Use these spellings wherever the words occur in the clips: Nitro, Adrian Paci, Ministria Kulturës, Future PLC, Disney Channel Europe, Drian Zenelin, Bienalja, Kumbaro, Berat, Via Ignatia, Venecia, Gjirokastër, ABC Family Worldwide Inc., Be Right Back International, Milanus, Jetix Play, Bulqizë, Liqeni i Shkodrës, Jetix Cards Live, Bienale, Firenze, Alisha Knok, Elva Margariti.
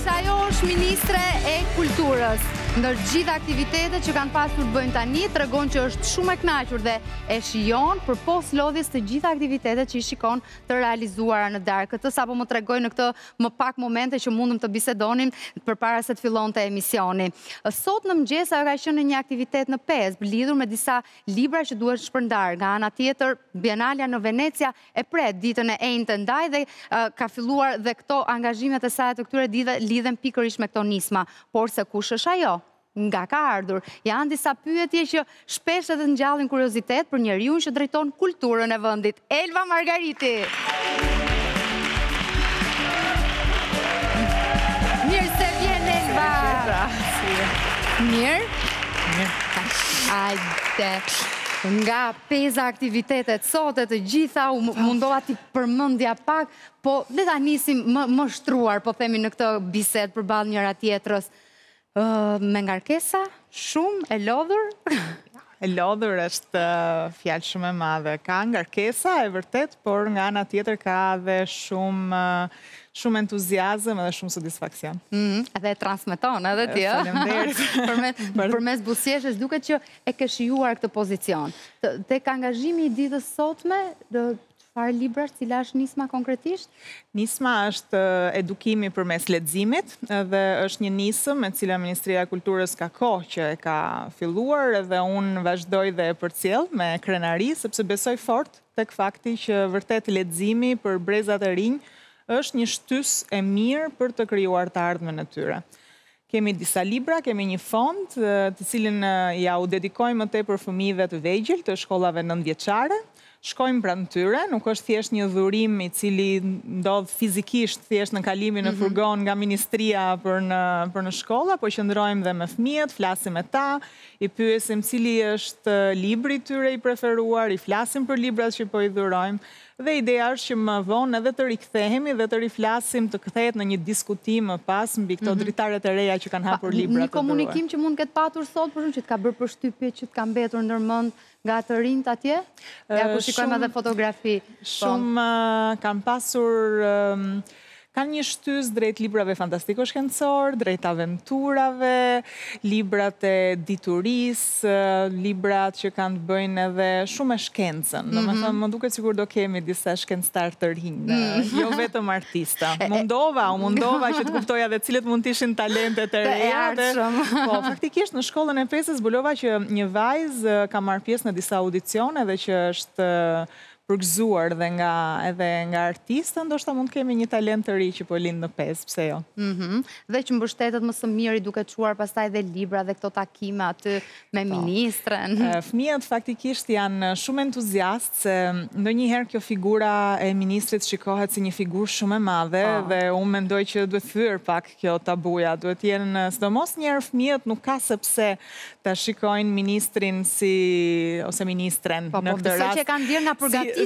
Ndërsa ajo është Ministre e Kulturës. Ndër gjitha aktivitetet që kanë pasur bëjnë tani, tregon që është shumë e kënaqur dhe e shijon përpos lodhjes të gjitha aktivitetet që i shikon të realizuara në darkë. Këtë sapo më tregoi në këtë më pak momente që mundëm të bisedonin përpara se të fillonte emisioni. Sot në mëngjes ajo ka qenë një aktivitet në pesë, lidhur me disa libra që duhet shpërndar. Nga ana tjetër, Bienalja në Venecia e pret ditën e njëjtë ndaj dhe ka filluar dhe këto angazhimet e saj të këtyre ditëve lidhen pikërisht me këto nisma, por se kush është ajo, nga ka ardhur, janë disa pyetje që shpesh edhe ngjallin kuriozitet për njeriu që drejton kulturën e vendit. Elva Margariti. Mirë se vjen Elva. Mirë. Ajde. Nga pesa aktivitetet sot e të gjitha u mundova t'i përmendja pak, po le ta nisim më shtruar, po themi në këtë bisedë përballë njëra tjetrës. Me ngarkesa, shumë e lodhur. E lodhur është fjalë shumë e madhe. Ka ngarkesa e vërtet, por nga ana tjetër ka dhe shumë entuziazëm dhe shumë satisfaksion. Edhe e transmeton, edhe ti, ëh. Faleminderit. Përmes buzëqeshjes duket që e ke shijuar këtë pozicion. Tek angazhimi i ditës sotme, çfarë librash, cila është nisma konkretisht? Nisma është edukimi përmes leximit dhe është një nisëm me cila Ministria e Kulturës ka kohë që e ka filluar dhe unë vazhdoj dhe e përcjell me krenari sepse besoj fort tek fakti që vërtet leximi për brezat e rinj është një shtysë e mirë për të krijuar të ardhmen e tyre. Kemi disa libra, kemi një fond të cilin ja u dedikojmë më tepër fëmijëve të vegjël të shkollave nënvjeçare. Shkojmë pranë tyre, nuk është thjesht një dhurim i cili ndodh fizikisht thjesht në kalimin e furgon nga ministria për në shkolla, po qëndrojmë dhe me fëmijët, flasim me ta, i pyesim cili është libri tyre i preferuar, i flasim për librat që po i dhurojmë, dhe ideja është që më vonë edhe të rikthehemi dhe të riflasim, të kthehet në një diskutim më pas mbi këto dritaret e reja që kanë hapur librat. Një komunikim që mund të ketë patur sot, por që të ka bërë përshtypje, që të ka mbetur ndërmend nga të rinjt atje? Ja ku shikojmë edhe fotografi. Shumë kanë pasur, kanë një shtys drejt librave fantastiko-shkencor, drejt aventurave, librat e diturisë, librat që kanë të bëjnë edhe shumë e shkencën. Domethënë, më duket sikur do kemi disa shkencëtar të rinj, jo vetëm artista. U mundova që të kuptoja edhe cilët mund të ishin talentet e reja. Po, faktikisht në shkollën e pesës zbulova që një vajzë ka marrë pjesë në disa audicione dhe që është përgëzuar dhe nga artistën, ndoshta mund kemi një talent të ri që po lind në pesë, pse jo? Dhe që mbështetet më së miri duke çuar pastaj dhe libra dhe këto takime aty me ministren. Fëmijët faktikisht janë shumë entuziast, se ndonjëherë kjo figura e ministrit shikohet si një figurë shumë e madhe dhe unë mendoj që duhet thyer pak kjo tabuja, duhet jenë sidomos njerë fëmijët nuk ka sepse ta shikojnë ministrin si ose ministren në këtë rast. Po, që kanë vjedhur nga përgatitja.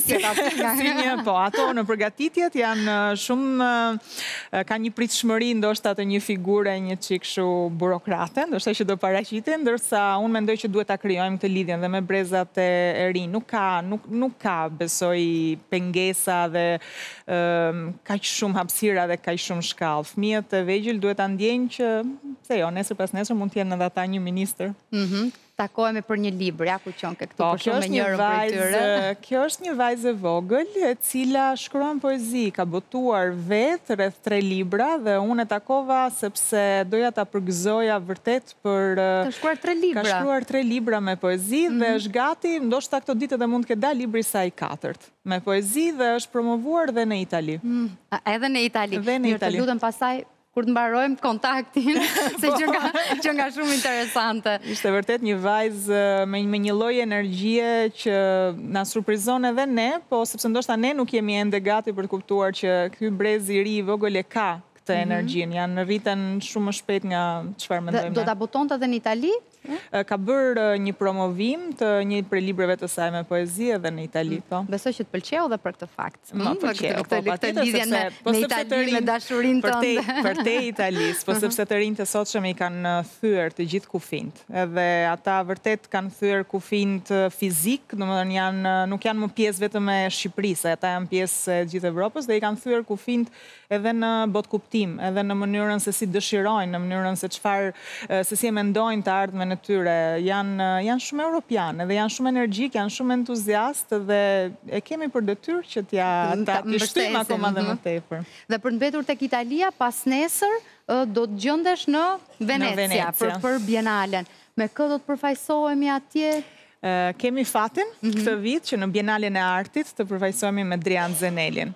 Po, ato në përgatitjet janë shumë, ka një pritshmëri ndoshta të një figure një çikshu burokrate, ndoshta që do paraqiten, ndërsa unë mendoj që duhet ta krijojmë këtë lidhjen dhe me brezat e rinj. Nuk ka besoj pengesa dhe kaq shumë hapësira dhe kaq shumë shkallë. Fëmijët e vegjël duhet ta ndjejnë që se jo, nesër pas nesër mund të jenë edhe ata një ministër. Takohemi për një libër, ja ku qon këtu për shumë njërin për tyre. Kjo është një vajzë e vogël e cila shkruan poezi, ka botuar vetë rreth 3 libra dhe unë e takova sepse doja ta përgëzoja vërtet për ka shkruar 3 libra me poezi dhe është gati, ndoshta këto ditë edhe mund të ketë dalë libri sa i 4-të. Me poezi dhe është promovuar dhe në Itali. Edhe në Itali. Mirë, të lutem pasaj kur të mbarojmë kontaktin, se që nga shumë interesante. Ishte vërtet një vajzë me një lloj energjie që na surprizon edhe ne, po sepse ndoshta ne nuk jemi ende gati për të kuptuar që ky brez i ri i vogël e ka këtë energjinë. Janë rriten shumë më shpejt nga çfarë mendojmë. Do ta botonte edhe në Itali? Ka bërë një promovim të një prej libreve të saj me poezi edhe në Itali, po. Besoj që të pëlqeu dhe për këtë fakt. Po, pëlqeu, po, patjetër, me Itali, me dashurinë tonë. Për te Italisë, po sepse të rinjtë të sotshëm i kanë thyer të gjithë kufijt. Edhe ata vërtet kanë thyer kufijt fizik, domethënë nuk janë më pjesë vetëm e Shqipërisë, ata janë pjesë e gjithë Evropës dhe i kanë thyer kufijt edhe në botkuptim, edhe në mënyrën se si dëshirojnë, në mënyrën se çfarë se si e mendojnë të ardhmen e tyre, janë shumë europianë, dhe janë shumë energjik, janë shumë entuziastë dhe e kemi për detyrë që t'ja shtojmë akoma dhe më tepër. Dhe për mbetur tek Italia, pas nesër do të gjendesh në Venecia për Bienalen. Me kë do të përfaqësohemi atje? Kemi fatin këtë vit që në Bienalen e Artit të përfaqësohemi me Drian Zenelin.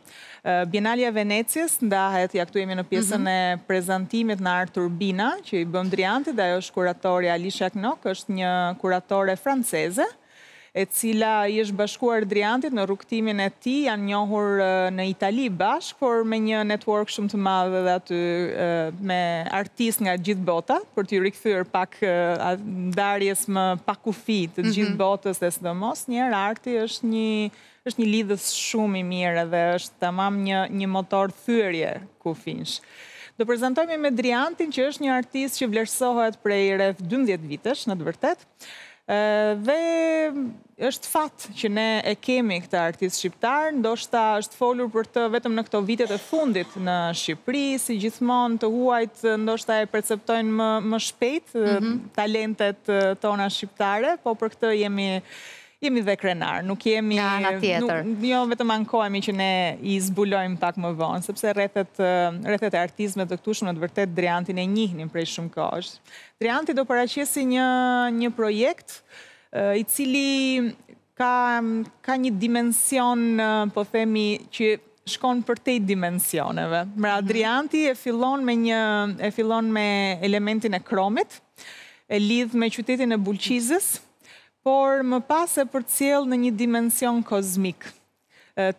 Bienalja e Venecias ndahet, ja këtu jemi në pjesën e prezantimit në Art Urbina, që i bëm Driantit, dhe ajo është kuratori Alisha Knok, është një kuratore franceze, e cila i është bashkuar Driantit në rrugtimin e tij, janë njohur në Itali bashkë, por me një network shumë të madh dhe aty me artistë nga gjithë bota, për t'ju rikthyer pak ndarjes më pak kufi të gjithë botës dhe sidomos njerë arti është një lidhës shumë i mirë dhe është tamam një motor thyrje kufinsh. Do prezentojme me Driantin që është një artist që vlerësohet prej rreth 12 vitesh, në të vërtet, dhe është fat që ne e kemi këtë artist shqiptar, ndoshta është folur për të vetëm në këto vitet e fundit në Shqipëri, si gjithmonë të huajt ndoshta e perceptojnë më shpejt talentet tona shqiptare, po për këtë jemi dhe krenar, nuk jemi... Nga tjetër. Jo, vetëm ankohemi që ne i zbulojmë pak më vonë, sepse rrethet e artizmet dhe këtu shumë në të vërtet Driantin e njihnim prej shumë kohësh. Drianti do paraqesi një projekt i cili ka një dimension, po themi, që shkon për te dimensioneve. Pra, Drianti e fillon me elementin e kromit, e lidh me qytetin e Bulqizës, por më pas e përcjell në një dimension kozmik.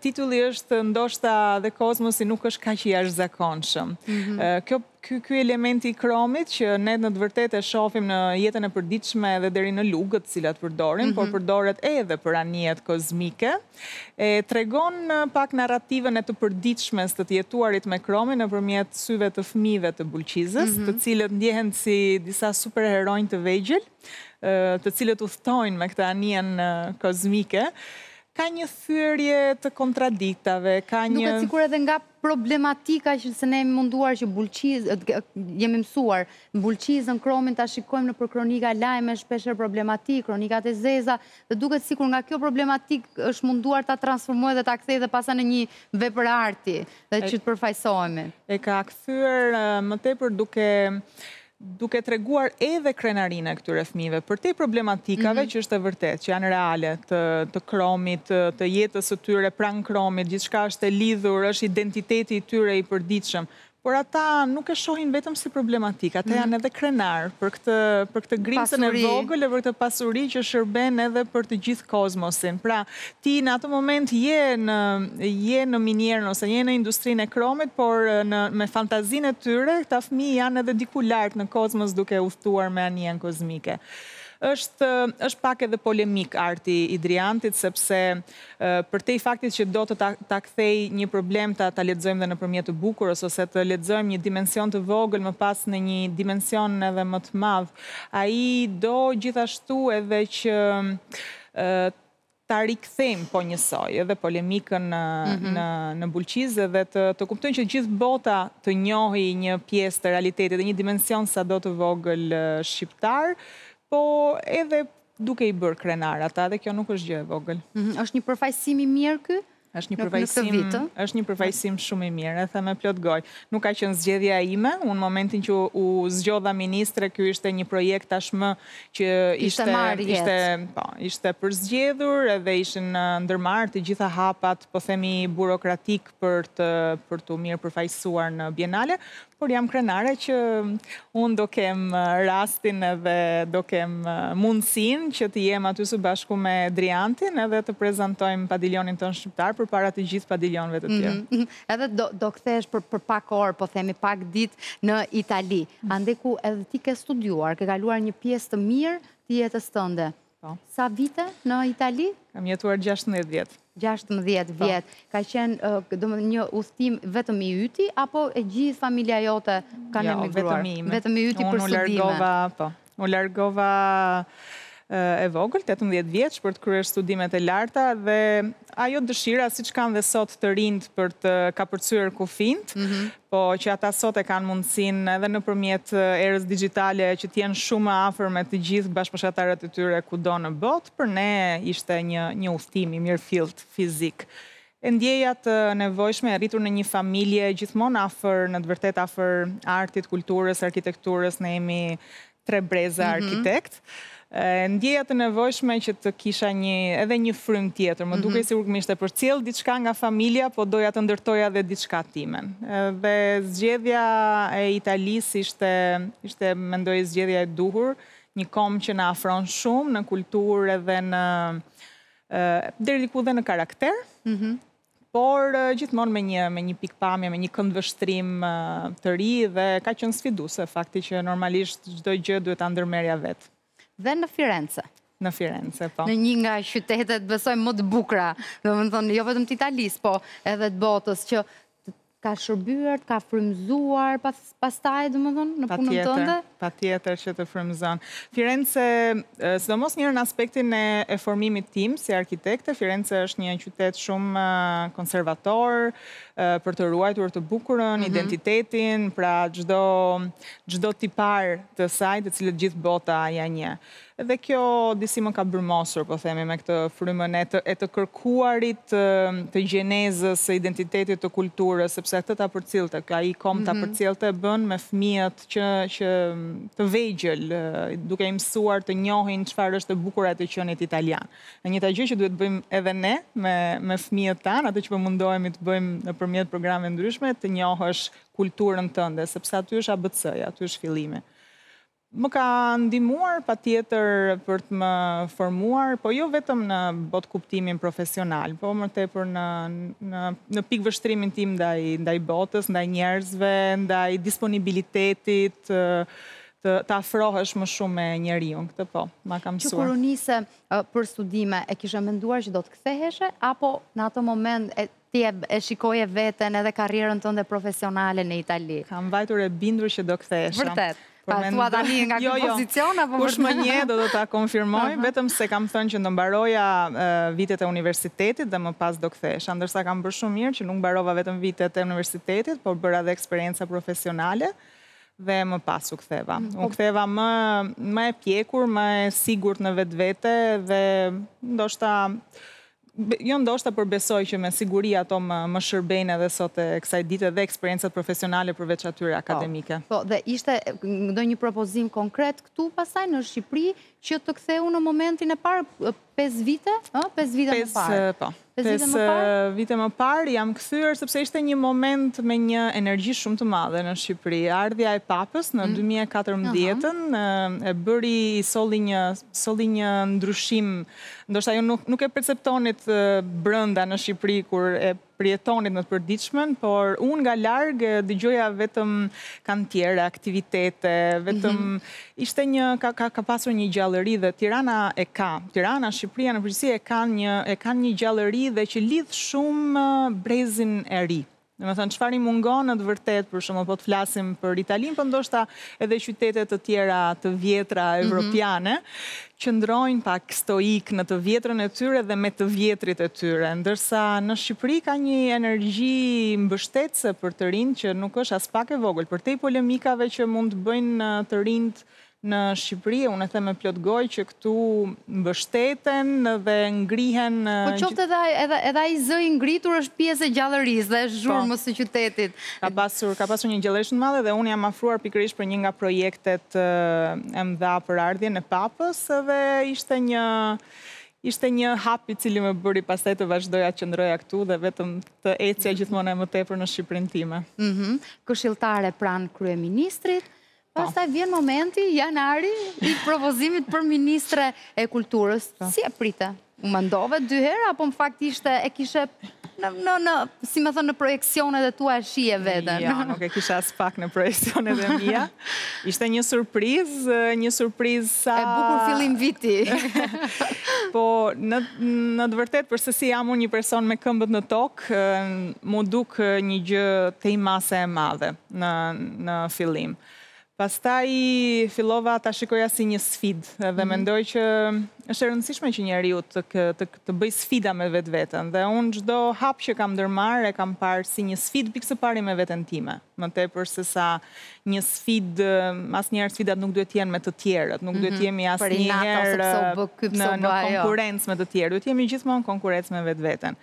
Titulli është ndoshta dhe kozmosi nuk është kaq i jashtëzakonshëm. Ky elementi i kromit që ne në të vërtetë e shohim në jetën e përditshme dhe deri në lugët të cilat përdorim, por përdoret edhe për anijet kozmike, e tregon pak narrativën e të përditshmes të jetuarit me kromin nëpërmjet syve të fëmijëve të Bulqizës, të cilët ndjehen si disa superheronj të vegjël, të cilët udhtojnë me këtë anijen kozmike. Ka një thyrje të kontradiktave, ka një... Duket sikur edhe nga problematika që se ne jemi mësuar Bulqizën, kromin ta shikojmë në për kronika lajme, shpeshherë problematik, kronikat e zeza, dhe duket sikur nga kjo problematik është munduar ta transformoj dhe ta kthej dhe pasa në një vepër arti, dhe që të përfaqësohemi. E ka kthyer më tepër duke treguar edhe krenarinë e këtyre fëmijëve përtej problematikave që është e vërtet, që janë reale, të kromit, të jetës së tyre pranë kromit, gjithçka është e lidhur, është identiteti i tyre i përditshëm. Por ata nuk e shohin vetëm si problematik, ata janë edhe krenar për këtë grimcën e vogël, për këtë pasuri që shërben edhe për të gjithë kozmosin. Pra, ti në atë moment je në minierën ose je në industrinë e kromit, por me fantazinë e tyre, këta fëmijë janë edhe diku lart në kozmos duke udhëtuar me anijen kozmike. Është pak edhe polemik arti i Driantit, sepse përtej faktit që do të ta kthej një problem, ta lexojmë dhe nëpërmjet të bukurës, ose të lexojmë një dimension të vogël më pas në një dimension edhe më të madh. Ai do gjithashtu edhe që ta rikthejmë po njësoj, edhe polemikën në Bulqizë dhe të kuptojnë që gjithë bota të njohi një pjesë të realitetit dhe një dimension sado të vogël shqiptar, po edhe duke i bërë krenar ata, dhe kjo nuk është gjë e vogël. Është një përfaqësim i mirë ky? Është një përfaqësim shumë i mirë, e the me plot gojë. Nuk ka qenë zgjedhja ime, unë në momentin që u zgjodha ministre, ky ishte një projekt tashmë që ishte përzgjedhur, edhe ishin ndërmarrë të gjitha hapat, po themi burokratik për të mirë përfaqësuar në Bienale, por jam krenare që unë do kem rastin edhe do kem mundësin që të jem aty së bashku me Driantin edhe të prezentojmë pavilionin tonë shqiptar, përpara të gjithë pavilionëve të tjerë. Edhe do kthehesh për pak orë, po themi pak ditë në Itali, ande ku edhe ti ke studiuar, ke kaluar një pjesë të mirë të jetës tënde. Sa vite në Itali? Kam jetuar 16 vjet. 16 vjet. Ka qenë një udhtim vetëm i yti, apo e gjithë familja jote kanë emigruar? Vetëm i yti për studime. Unë largova e vogël, 18 vjeç, për të kryer studimet e larta, dhe ajo dëshira, siç kanë dhe sot të rinjt, për të kapërcyer kufijt, po që ata sot e kanë mundësinë edhe nëpërmjet erës digjitale që të jenë shumë afër me të gjithë bashkëbashkëtarët e tyre kudo në botë, për ne ishte një udhtim i mirëfillt fizik. E ndjeja të nevojshme, e rritur në një familje gjithmonë afër, në të vërtetë afër artit, kulturës, arkitekturës, ne jemi tre breza arkitekt. Ndjeja të nevojshme që të kisha edhe një frym tjetër. Më dukej sigurisht e përcjell diçka nga familja, po doja të ndërtoja dhe diçka timen. Dhe zgjedhja e Italisë ishte, mendoj, zgjedhja e duhur, një kom që na afron shumë në kulturë edhe në deri diku dhe në karakter, por gjithmonë me një pikpamje, me një këndvështrim të ri, dhe ka qenë sfiduese fakti që normalisht çdo gjë duhet ta ndërmerrja vetë. Dhe në Firenze. Në Firenze, po. Në një nga qytetet, besoj, më të bukura, domethënë, jo vetëm të Italisë, po edhe të botës, që ka shërbyer, ka frymzuar, pastaj, domethënë, në punën tënde. Patjetër që të frymzon. Firenze, sidomos mirë në aspektin e formimit tim si arkitekte, Firenze është një qytet shumë konservator, për të ruajtur të bukurën, identitetin, pra çdo tipar të saj, të cilët gjithë bota ja njeh. Dhe kjo disi më ka bërmosur, po themi, me këtë frymën e të kërkuarit të gjenezës, e identitetit të kulturës, sepse të përcjellte, ai kom ta përcjellte bën me fëmijët që të vegjël, duke i mësuar të njohin çfarë është e bukura e të qenit italian. E njëjta gjë që duhet bëjmë edhe ne me fëmijët tanë, atë që po mundohemi të bëjmë përmjet programe ndryshme, të njohësh kulturën tënde, sepse aty është ABC-ja, aty është fillimi. Më ka ndihmuar patjetër për të më formuar, po jo vetëm në botë kuptimin profesional, po më tepër në pikëvështrimin tim ndaj botës, ndaj njerëzve, ndaj disponibilitetit, të afrohesh më shumë me njeriu, këtë po, ma kam mësuar. Që kur u nise për studime, e kishe menduar që do të ktheheshe, apo në atë moment ti e shikoje veten edhe karrierën tënde profesionale në Itali? Kam vajtur e bindur që do kthehesha. Vërtet. Pasua tani nga këtë pozicion, apo kush më nje do ta konfirmoj, vetëm se kam thënë që do mbaroja vitet e universitetit dhe më pas do kthehesha, ndërsa kam bërë shumë mirë që nuk mbarova vetëm vitet e universitetit, por bëra edhe eksperjenca profesionale. Dhe më pas u ktheva. Unë ktheva më e pjekur, më e sigurt në vetvete, dhe ndoshta përbesoj që me siguri ato më shërbejnë edhe sot e kësaj dite dhe eksperiencat profesionale përveç atyre akademike. Po, dhe ishte ndonjë propozim konkret këtu pasaj në Shqipëri që të ktheu në momentin e parë 5 vite? 5 vite më parë. Po. 5 vite më parë jam kthyer sepse ishte një moment me një energji shumë të madhe në Shqipëri. Ardhja e Papës në 2014 e bëri, solli një ndryshim, ndoshta ju nuk e perceptonit brenda në Shqipëri kur e përjetonit në të përditshmen, por unë nga largë dëgjoja vetëm kantiere, aktivitete, vetëm ishte ka pasur një gjallëri, dhe Tirana e ka. Tirana, Shqipëria në përgjithësi e kanë një gjallëri dhe që lidh shumë brezin e ri. Domethënë çfarë i mungon në të vërtetë, për shkak po të flasim për Italinë, por ndoshta edhe qytete të tjera të vjetra evropiane qëndrojnë pak stoik në të vjetrën e tyre dhe me të vjetrit e tyre, ndërsa në Shqipëri ka një energji mbështetëse për të rinjt që nuk është as pak e vogël. Përtej polemikave që mund të bëjnë të rinjt në Shqipëri, unë e them me plot gojë që këtu mbështeten dhe ngrihen. Po qoftë edhe ai zë i ngritur është pjesë e gjallërisë dhe është zhurmës së qytetit. Ka pasur një gjallëri shumë të madhe, dhe unë jam afruar pikërisht për një nga projektet e mëdha për ardhjen e Papës, dhe ishte një hap i cili më bëri pastaj të vazhdoja të qëndroja këtu dhe vetëm të ecja gjithmonë më tepër në Shqipërinë time. Këshilltare pranë kryeministrit. Pastaj vjen momenti, janari, i propozimit për ministre e kulturës. Si e prite? U mendove dy herë, apo në fakt e kishe si më thonë, në projeksionet e tua shije veten. Ja, nuk e kisha as pak në projeksionet e mia. Ishte një surprizë sa... E bukur fillim viti. Po, në të vërtetë, përse si jam unë një person me këmbët në tokë, mu duk një gjë te imase e madhe në fillim. Pastaj fillova ta shikoja si një sfid dhe mendoj që është e rëndësishme që njeriu të bëj sfida me vetveten dhe unë çdo hap që kam ndërmarrë e kam parë si një sfid pikë së pari me veten time. Më tepër se sa një sfid, asnjëherë sfidat nuk duhet të jenë me të tjerët, nuk duhet të jemi asnjëherë në konkurrencë me të tjerë, duhet të jemi gjithmonë në konkurrencë me vetveten.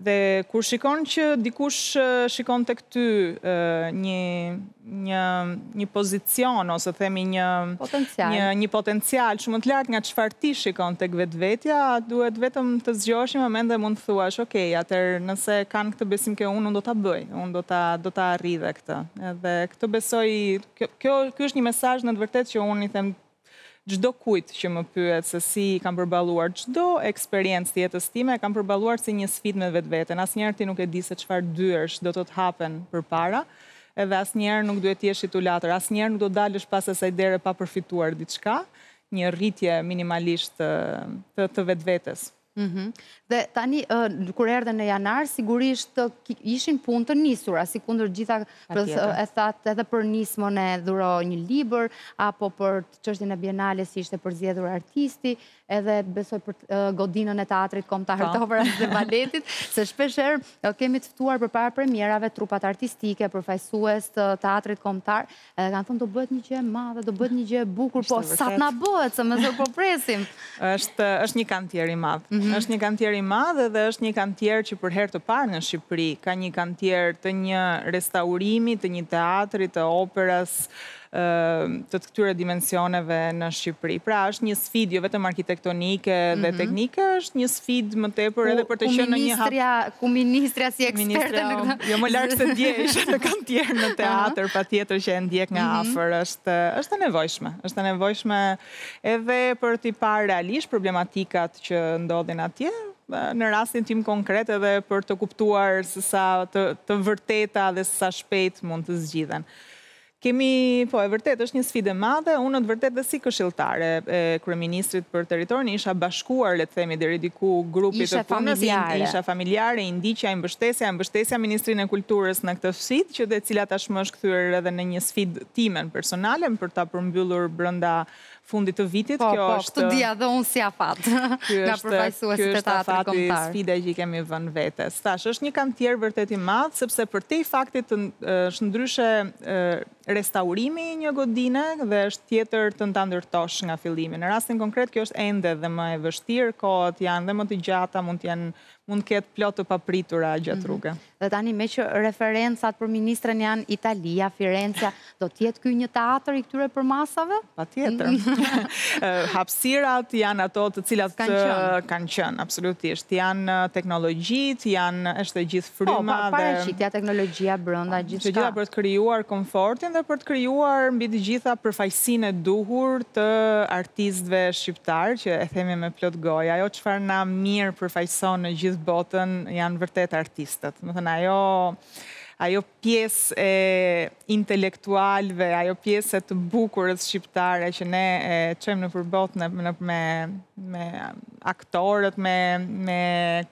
Dhe kur shikon që dikush shikon të këty një pozicion, ose themi një potencial shumë të lartë nga çfarë ti shikon tek vetvetja, duhet vetëm të zgjohesh një moment dhe mund të thuash, okej, atëherë nëse kanë këtë besim ke unë do ta bëj, unë do ta arrij dhe këtë. Dhe këtë besoj, ky është një mesazh në të vërtetë që unë i them çdo kujt që më pyet se si kam përballuar çdo eksperiencë të jetës time, kam përballuar si një sfidë me vetveten. Asnjëherë ti nuk e di se çfarë dyersh do të hapen përpara, edhe asnjëherë nuk duhet të jesh i tulatur, asnjëherë nuk do dalësh pas asaj dere pa përfituar diçka, një rritje minimalisht të vetvetes. Dhe tani, kur erdhe në janar, sigurisht ishin punë të nisura, si kundër gjitha e thatë edhe për nismën e dhuro një libër, apo për çështjen e Bienales ishte përzgjedhur artisti, edhe besoj për godinën e teatrit kombëtar të operës dhe baletit, se shpeshherë kemi të ftuar përpara premierave trupat artistike, përfaqësues të teatrit kombëtar, edhe kanë thënë do bëhet një gjë e madhe, do bëhet një gjë e bukur, po sa na bëhet, se më zor po presim. Është një kantier i madh. Është një kantier i madh dhe është një kantier që për herë të parë në Shqipëri ka një kantier të një restaurimi, të një teatri, të operas, të këtyre dimensioneve në Shqipëri. Pra është një sfidë jo vetëm arkitektonike dhe teknike, është një sfidë më tepër edhe për të qenë në një hap. Ku ministria si eksperte në... Jo më lartë se dje ishte në kantier në teatr, patjetër që e ndjek nga afër, është e nevojshme. Është e nevojshme edhe për t'i parë realisht problematikat që ndodhin atje, në rastin tim konkret edhe për të kuptuar se sa të vërteta dhe se sa shpejt mund të zgjidhen. Kemi, po e vërtet, është një sfidë madhe, unë në të vërtet dhe si këshilltare e kryeministrit për territorin, isha bashkuar, le të themi, deri diku grupit të punës, isha familjare, i ndiqja, i mbështesja Ministrinë e Kulturës në këtë sfidë, që dhe cila tashmë është kthyer edhe në një sfidë timen personale, për ta përmbyllur brenda fundit të vitit. Po, këtë dia dhe unë si afat, nga përfaqësuesit e teatrit kombëtar. Ky është afati, sfida që i kemi vënë vetes. Tash, është një kantier vërtet i madh, sepse për te i faktit është ndryshe restaurimi i një godine dhe është tjetër të ndërtosh nga fillimi. Në rastin konkret, kjo është ende dhe më e vështirë, kohët janë dhe më të gjata, mund ketë plot të papritura gjatë rrugë. Dhe tani me që referencat për ministrën janë Italia, Firenze, do tjetë ky një teatr i këtyre përmasave? Patjetër. Hapësirat janë ato të cilat kanë qenë, absolutisht. Janë teknologjit, është e gjithë fryma. Po, parashitja teknologjia brenda gjithçka. Të gjitha për të krijuar komfortin dhe për të krijuar mbi të gjitha përfaqësinë e duhur të artistëve shqiptar, që e themi me plot gojë, ajo çfarë na mirë përfaqëson në gjithë botën janë vërtet artistët. Më thënë, ajo pjesë e intelektualve, ajo pjesë e të bukurës shqiptare që ne çojmë nëpër botë me aktorët, me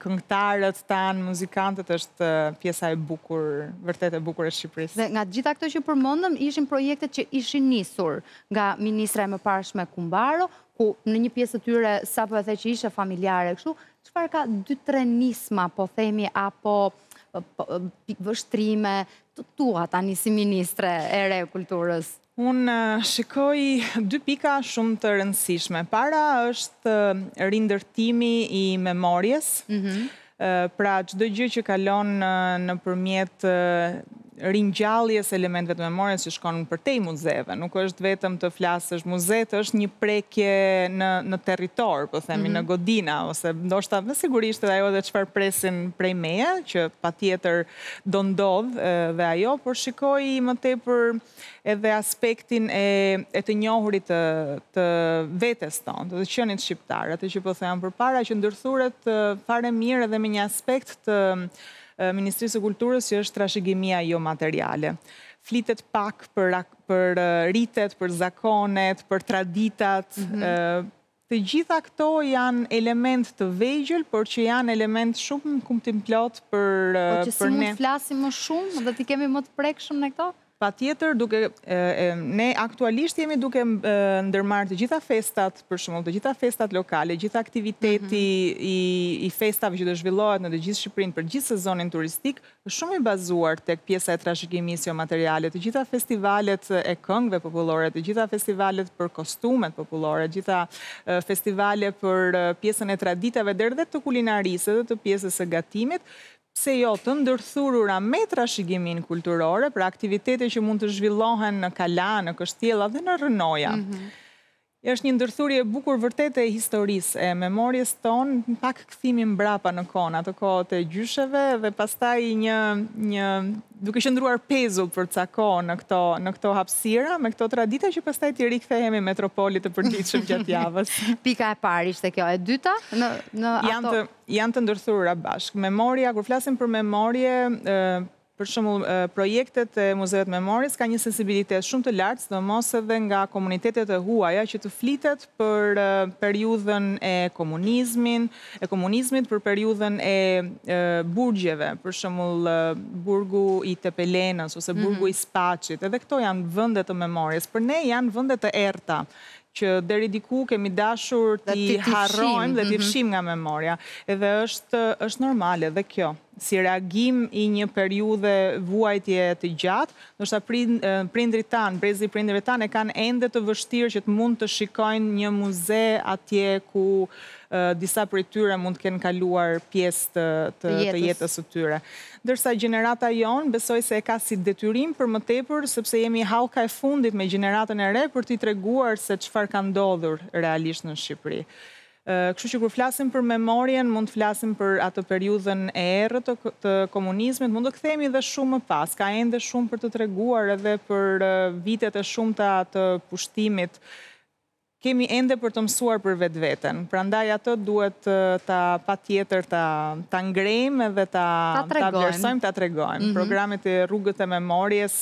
këngëtarët tanë, muzikantët, është pjesa e bukur, vërtet e bukur e Shqipërisë. Dhe nga gjitha këto që përmendëm, ishin projektet që ishin nisur nga ministra e mëparshme Kumbaro, ku në një pjesë të tyre sapo e the që ishte familjare kështu, çfarë ka 2-3 nisma, po themi, apo vështrime të tua tani si ministre e re kulturës? Unë shikoj 2 pika shumë të rëndësishme. Para është rindërtimi i memorjes, pra çdo gjë që kalon nëpërmjet ringjalljes elementëve të memorjes që shkon përtej muzeve. Nuk është vetëm të flasësh muzet, është një prekje në territor, po themi në godina, ose ndoshta me sigurisht edhe ajo dhe çfarë presin prej meje, që patjetër do ndodh dhe ajo, por shikoj më tepër edhe aspektin e të njohurit të vetes tonë, të qenies shqiptare, atë që po them përpara, që ndërthuret fare mirë edhe me një aspekt të Ministrisë së Kulturës, që është trashëgimia jo materiale. Flitet pak për ritet, për zakonet, për traditat. Të gjitha këto janë element të vegjël, por që janë element shumë kumtim plot për ne. Po që si mund flasim më shumë dhe t'i kemi më të prekshëm në këto? Patjetër, ne aktualisht jemi duke ndërmarrë të gjitha festat, për shembull, të gjitha festat lokale, gjitha aktiviteti i festave që do zhvillohet në të gjithë Shqipërinë për gjithë sezonin turistik, shumë i bazuar tek pjesa e trashëgimisë materiale, të gjitha festivalet e këngëve popullore, të gjitha festivalet për kostumet popullore, të gjitha festivale për pjesën e traditave deri dhe të kulinarisë dhe të pjesës së gatimit. Se jo të ndërthurura me trashëgimin kulturore, pra aktivitete që mund të zhvillohen në kala, në kështjella dhe në rënoja. Është një ndërthurje bukur vërtet e historisë, e memorjes tonë, pak kthimin mbrapa në kohë, ato kohët e gjysheve, dhe pastaj duke qëndruar pezull për ca kohë në këto hapësira, me këto tradita që pastaj ti rikthehemi metropolit të përditshëm gjatë javës. Pika e parë ishte kjo, e dyta në ato janë të ndërthurura bashkë. Memoria, kur flasim për memorje, për shembull, projektet e Muzeut Memoris ka një sensibilitet shumë të lartë, sidomos edhe nga komunitetet e huaja që të flitet për periudhën e komunizmit, për periudhën e burgjeve, për shembull burgu i Tepelenës ose burgu i Spaçit. Edhe këto janë vende të memorisë. Për ne janë vende të errta, që deri diku kemi dashur t'i harrojmë dhe t'i fshim nga memoria. Edhe është normale dhe kjo, si reagim i një periudhe vuajtje të gjatë, ndoshta prindrit tanë, brezi prindrit tanë e kanë ende të vështirë që të mund të shikojnë një muze atje ku disa prej tyre mund të kenë kaluar pjesë të jetës së tyre. Ndërsa gjenerata jonë besoj se e ka si detyrim për më tepër, sepse jemi hauka e fundit me gjeneratën e re për t'i treguar se çfarë ka ndodhur realisht në Shqipëri. Kështu që kur flasim për memorien, mund të flasim për atë periudhën e errët të komunizmit, mund të kthehemi dhe shumë më pas, ka ende shumë për të treguar edhe për vitet e shumta të pushtimit. Kemi ende për të mësuar për vetë vetën, pra ndaj ato duhet ta pa tjetër ta ngrejmë dhe ta vlerësojmë, ta tregojmë. Programet e rrugët e memorjes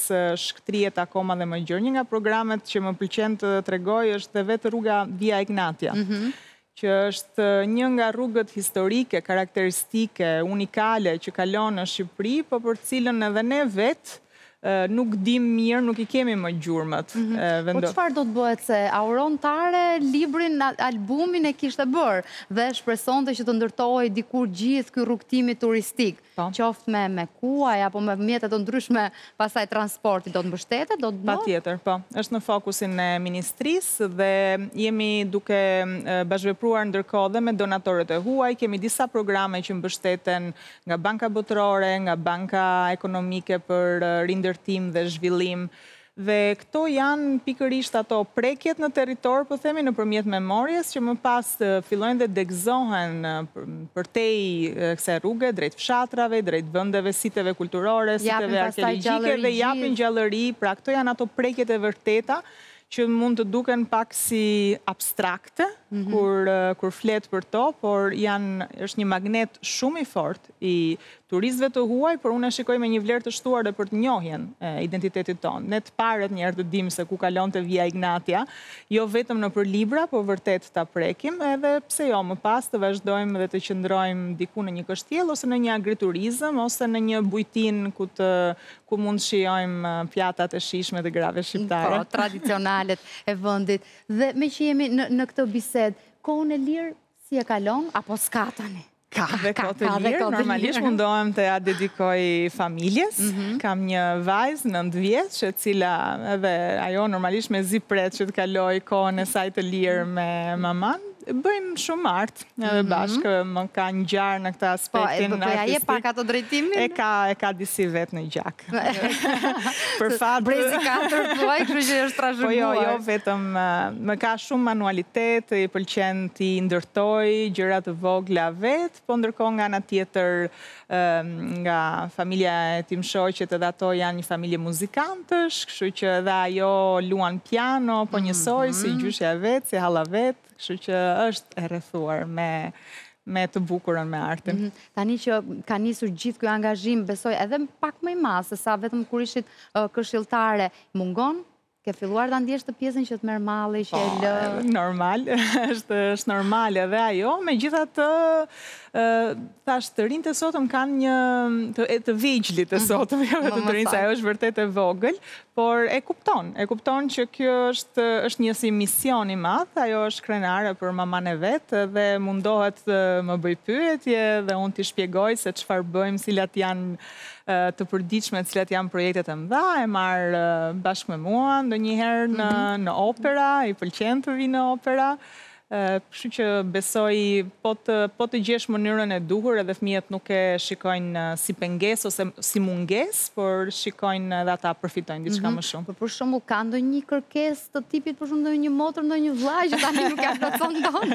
shkëtrihet akoma dhe më gjërë. Një nga programet që më pëlqen të tregoj është vetë rruga Via Ignatia, që është një nga rrugët historike, karakteristike, unikale që kalon në Shqipëri, po për cilën edhe ne vetë nuk dim mirë, nuk i kemi më gjurëmët. Po çfarë do të bëhet se auron tare librin, albumin e kishte bërë dhe shpresonte që të ndërtohej dikur gjithë ky rrugtimi turistik, qoftë me kuaj apo me mjete të ndryshme, pastaj transporti do të mbështetet, do të bëhet? Patjetër, po. Është në fokusin e ministrisë dhe jemi duke bashkëvepruar ndërkohë dhe me donatorët e huaj, kemi disa programe që mbështeten nga Banka Botërore, nga Banka Ekonomike për rindërtimin dhe zhvillim. Dhe këto janë pikërisht ato prekjet në territor, po themi në përmjet memorjes, që më pas fillojnë dhe degëzohen për te i kësaj rrugë, drejt fshatrave, drejt vendeve, siteve kulturore, siteve arkeologjike dhe japin gjallëri. Pra këto janë ato prekjet e vërteta që mund të duken pak si abstrakte, kur flet për to, por është një magnet shumë i fort i turistëve të huaj, por unë e shikoj me një vlerë të shtuar dhe për të njohjen identitetit tonë. Ne të parët njerë të dim se ku kalon të Via Ignatia, jo vetëm në për libra, por vërtet të aprekim, edhe pse jo më pas të vazhdojmë dhe të qëndrojmë diku në një kështjel, ose në një agriturizm, ose në një bujtin ku mund shijojmë pjatat e shishme dhe grave shqiptare. Po, tradicionalet e vëndit. Dhe me që jemi në këtë bised, kohën e lirë si e kalon, apo s'ka tani? Ka dhe kote lirë, normalisht mundohem të ja dedikoj familjes. Kam një vajzë 9 vjeç, që cila edhe ajo normalisht me zipret që të kaloj kohën e saj të lirë me maman. Bëjmë shumë artë, edhe bashkë më ka në gjarë në këta aspektin artistik. Po, përja je pak ato drejtimin? E ka disi vetë në gjak. Brezi 4, përja kështu që është trashëguar. Po jo, vetëm, më ka shumë manualitet, i pëlqen t'i ndërtoj, gjërat të vogla vetë, po ndërko nga ana tjetër, nga familja e tim shoqet edhe ato janë një familje muzikantësh, kështu që edhe ajo luan piano, po njësoj, si gjyshja vetë, si halla vetë, kështu që është e rrethuar me me të bukurën, me artin. Tani që ka nisur gjithë kjo angazhim, besoj edhe pak më i madh, se sa vetëm kur ishit këshilltare, mungon? Ke filluar ta ndjesh të pjesën që të merr malli, që e lë. Normal, është normal edhe ajo, megjithatë thash të rinjtë sotëm kanë një të vegjëlit të sotëm, jo vetëm të rinjtë, ajo është vërtet e vogël, por e kupton që kjo është një si mision i madh, ajo është krenare për maman e vet dhe mundohet më bëj pyetje dhe unë t'i shpjegoj se çfarë bëjmë, cilat janë të përditshme, cilat janë projektet e mëdha, e marr bashkë me mua, ndonjëherë në opera, i pëlqen të vi në opera, kështu që besoj po të gjesh mënyrën e duhur, edhe fëmijët nuk e shikojnë si pengesë ose si mungesë, por shikojnë edhe ata përfitojnë diçka më shumë. Por për shembull, ka ndonjë kërkesë të tipit, për shembull ndonjë motër, ndonjë vllaj që tani nuk ja plotson dot?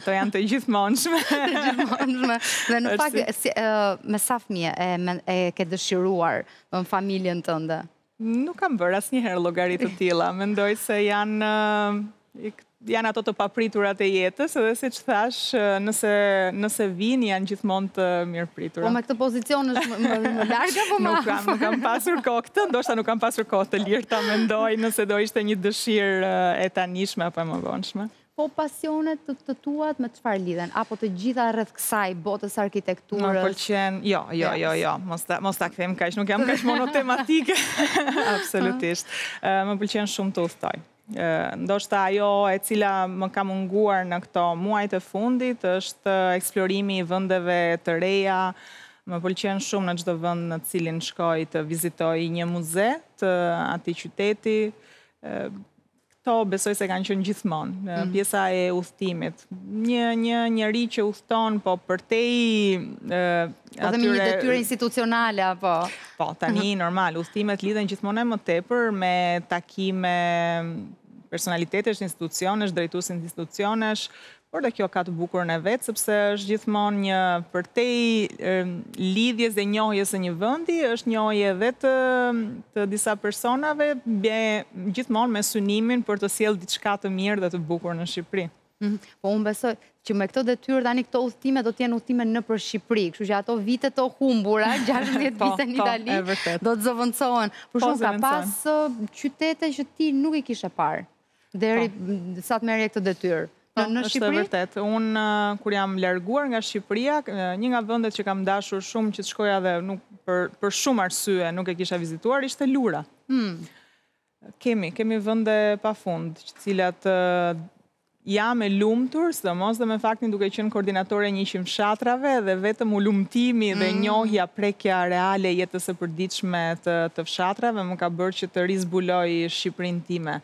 Ato janë të gjithmonshme. Të gjithmonshme. Dhe në fakt me sa fëmijë e ke dëshiruar në familjen tënde? Nuk kam bërë asnjëherë llogaritë të tilla. Mendoj se janë ato të papriturat e jetës, edhe si që thash, nëse vinë, janë gjithmonë të mirë pritura. Po me këtë pozicion është më larga, po ma? Nuk kam pasur kohë këtë, ndoshta nuk kam pasur kohë të lirë ta mendoj, nëse do ishte një dëshirë e tanishme apo e më vonshme. Po pasionet të tuat me çfarë lidhen? Apo të gjitha rreth kësaj botës arkitekturës? Më pëlqen, jo, mos ta kthem kaq, nuk jam kaq monotematike. Absolutisht. Më pëlqen shumë të udhtoj. Ndoshta ajo e cila më ka munguar në këto muajt e fundit është eksplorimi i vendeve të reja. Më pëlqen shumë në çdo vend në cilin shkoj të vizitoj një muze të atij qyteti. Këto besoj se kanë qenë gjithmonë pjesa e udhëtimit. Një njeri që udhton po përtej atyre me një detyrë institucionale apo. Po, tani, normal, udhëtimet lidhen gjithmonë më tepër me takime personalitetesh, institucionesh, drejtues institucionesh, por dhe kjo ka të bukurën e vet, sepse është gjithmonë një përtej lidhjes dhe njohjes së një vendi, është njohje edhe të disa personave, gjithmonë me synimin për të sjellë diçka të mirë dhe të bukur në Shqipëri. Po unë besoj që me këto detyrë tani këto udhtime do të jenë udhtime nëpër Shqipëri, kështu që ato vite të humbura, 16 vite në Itali, do të zëvendësohen. Por shumë ka pas qytete që ti nuk i kishe parë deri sa të merre këtë detyrë. Në Shqipëri? Është vërtet. Unë kur jam larguar nga Shqipëria, një nga vendet që kam dashur shumë që të shkoja dhe për shumë arsye nuk e kisha vizituar ishte Lura. Kemi vende pafund, të cilat jam e lumtur, sidomos dhe me faktin duke qenë koordinatore 100 fshatrave dhe vetëm u lumtimi dhe njohja prekja reale jetës e përditshme të fshatrave më ka bërë që të rizbuloj Shqipërinë time.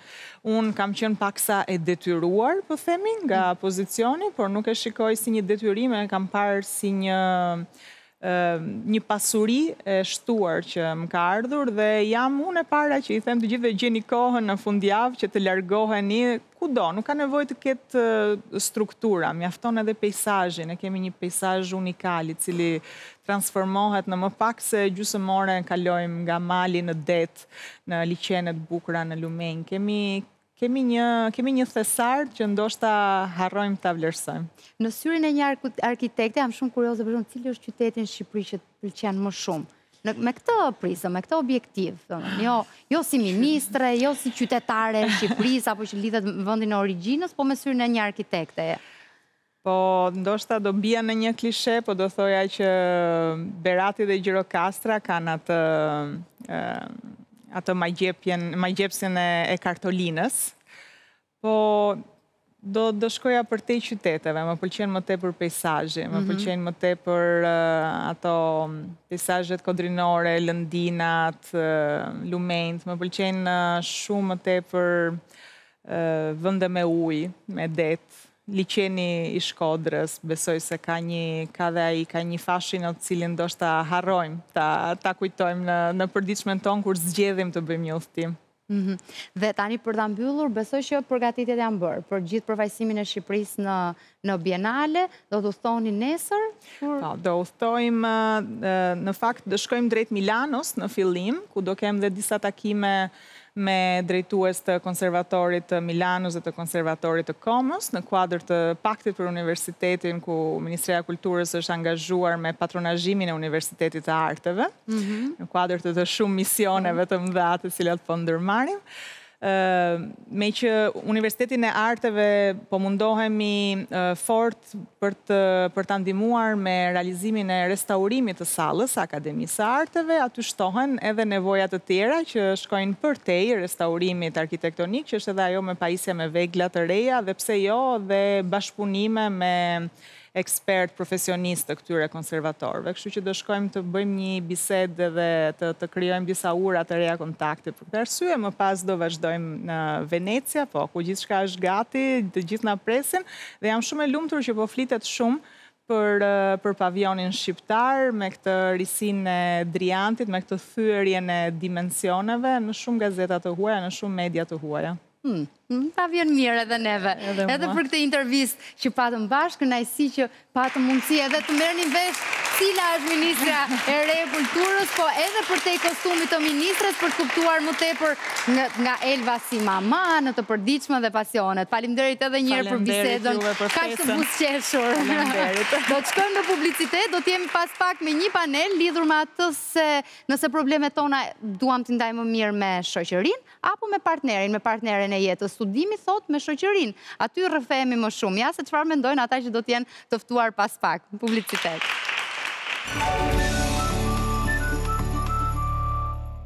Unë kam qenë paksa e detyruar, po themi, nga pozicioni, por nuk e shikoj si një detyrime, kam parë si një pasuri e shtuar që më ka ardhur dhe jam unë e para që i them të gjithëve gjeni kohën në fundjavë që të largoheni kudo, nuk ka nevojë të ketë struktura, mjafton edhe peisazhi, ne kemi një peisazh unikal i cili transformohet në më pak se gjysmë ore kalojmë nga mali në det, në liçene të bukura në Lumenj. Kemi një thesar që ndoshta harrojmë ta vlerësojmë. Në syrin e një arkitekte, jam shumë kurioze për shumë, cili është qyteti në Shqipëri që të pëlqen më shumë? Me këtë prismë, me këtë objektiv, jo si ministre, jo si qytetare e Shqipërisë, apo që lidhet me vendin e origjinës, po me syrin e një arkitekte. Po, ndoshta do bia në një klishe, po do thoja që Berati dhe Gjirokastra kanë ato majgjepsin e kartolinës, po do shkoja për te qyteteve, më pëlqen më te për peisazhi, më pëlqen më te për ato peisazhet kodrinore, lëndinat, lumenjt, më pëlqen shumë më te për vende me ujë, me det, Liqeni i Shkodrës, besoj se ka një fashin atë cilin do shta harrojmë, ta kujtojmë në përditshmen tonë kur zgjedhim të bëjmë një udhtim. Dhe tani për ta mbyllur, besoj që përgatitjet janë bërë, për gjithë përfaqësimin e Shqipërisë në Bienale, do të udhtoni nesër? Do udhtojmë, në fakt, do shkojmë drejt Milanus në fillim, ku do kemë dhe disa takime me drejtues të konservatorit të Milanus dhe të konservatorit të Komës, në kuadër të paktit për universitetin ku Ministria Kulturës është angazhuar me patronazhimin e Universitetit të Arteve, në kuadër të shumë misioneve të mëdha të cilat po ndërmarrim. Me që Universitetin e Arteve po mundohemi fort për të ndihmuar me realizimin e restaurimit të sallës Akademisë së Arteve, aty shtohen edhe nevojat të tjera që shkojnë përtej restaurimit arkitektonik, që është edhe ajo me pajisja me vegla të reja dhe pse jo dhe bashkëpunime me ekspert profesionist të këtyre konservatorëve. Kështu që do shkojmë të bëjmë një bisedë dhe të krijojmë disa ura të reja kontakte për këtë arsye, më pas do vazhdojmë në Venecia, po ku gjithçka është gati, të gjithë na presin dhe jam shumë e lumtur që po flitet shumë për pavionin shqiptar, me këtë risinë e driantit, me këtë thyerjen e dimensioneve në shumë gazeta të huaja, në shumë media të huaja. Pa vjen mirë edhe neve. Edhe për këtë intervist që patëm bashkë, kënaqësi që patëm mundësi edhe të merrnim vesh cila është Ministra e Re e Kulturës, po edhe për te kostumit të ministres për kuptuar më tepër nga Elva si mama në të përditshme dhe pasionet. Faleminderit edhe një herë për bisedën. Kaq të buzëqeshur. Do të shkojmë në publicitet, do të jemi pas pak me një panel lidhur me atë se nëse problemet tona duam t'i ndajmë mirë me shoqërinë apo me partnerin e jetës. Studimi thot me shoqërinë. Aty rrëfehemi më shumë. Ja se çfarë mendojnë ata që do të jenë të ftuar pas pak. Publicitet.